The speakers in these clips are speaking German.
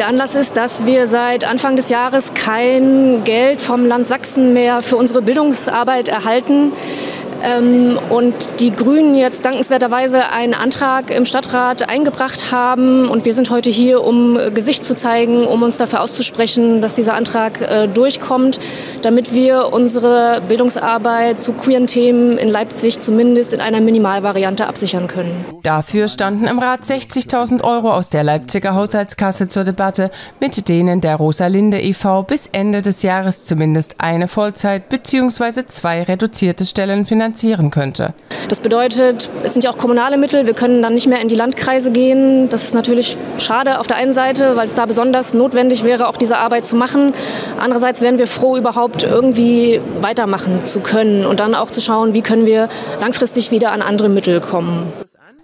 Der Anlass ist, dass wir seit Anfang des Jahres kein Geld vom Land Sachsen mehr für unsere Bildungsarbeit erhalten. Und die Grünen jetzt dankenswerterweise einen Antrag im Stadtrat eingebracht haben. Und wir sind heute hier, um Gesicht zu zeigen, um uns dafür auszusprechen, dass dieser Antrag durchkommt, damit wir unsere Bildungsarbeit zu queeren Themen in Leipzig zumindest in einer Minimalvariante absichern können. Dafür standen im Rat 60.000 € aus der Leipziger Haushaltskasse zur Debatte, mit denen der RosaLinde e.V. bis Ende des Jahres zumindest eine Vollzeit- bzw. 2 reduzierte Stellen finanzieren könnte. Das bedeutet, es sind ja auch kommunale Mittel, wir können dann nicht mehr in die Landkreise gehen. Das ist natürlich schade auf der einen Seite, weil es da besonders notwendig wäre, auch diese Arbeit zu machen. Andererseits wären wir froh, überhaupt irgendwie weitermachen zu können und dann auch zu schauen, wie können wir langfristig wieder an andere Mittel kommen.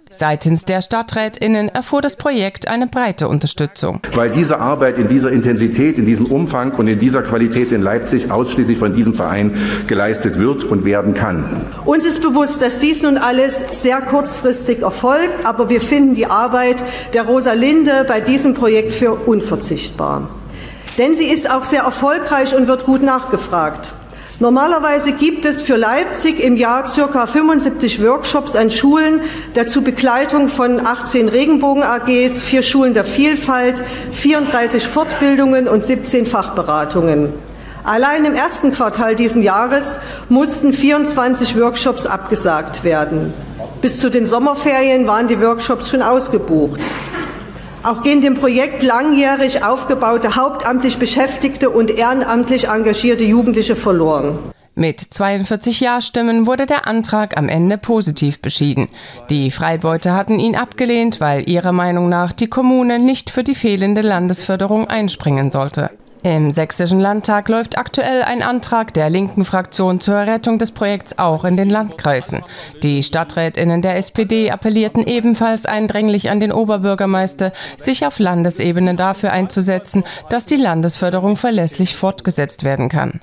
Seitens der StadträtInnen erfuhr das Projekt eine breite Unterstützung. Weil diese Arbeit in dieser Intensität, in diesem Umfang und in dieser Qualität in Leipzig ausschließlich von diesem Verein geleistet wird und werden kann. Uns ist bewusst, dass dies nun alles sehr kurzfristig erfolgt, aber wir finden die Arbeit der RosaLinde bei diesem Projekt für unverzichtbar. Denn sie ist auch sehr erfolgreich und wird gut nachgefragt. Normalerweise gibt es für Leipzig im Jahr ca. 75 Workshops an Schulen, dazu Begleitung von 18 Regenbogen-AGs, 4 Schulen der Vielfalt, 34 Fortbildungen und 17 Fachberatungen. Allein im ersten Quartal dieses Jahres mussten 24 Workshops abgesagt werden. Bis zu den Sommerferien waren die Workshops schon ausgebucht. Auch gehen dem Projekt langjährig aufgebaute, hauptamtlich beschäftigte und ehrenamtlich engagierte Jugendliche verloren. Mit 42 Ja-Stimmen wurde der Antrag am Ende positiv beschieden. Die Freibeuter hatten ihn abgelehnt, weil ihrer Meinung nach die Kommune nicht für die fehlende Landesförderung einspringen sollte. Im Sächsischen Landtag läuft aktuell ein Antrag der linken Fraktion zur Rettung des Projekts auch in den Landkreisen. Die StadträtInnen der SPD appellierten ebenfalls eindringlich an den Oberbürgermeister, sich auf Landesebene dafür einzusetzen, dass die Landesförderung verlässlich fortgesetzt werden kann.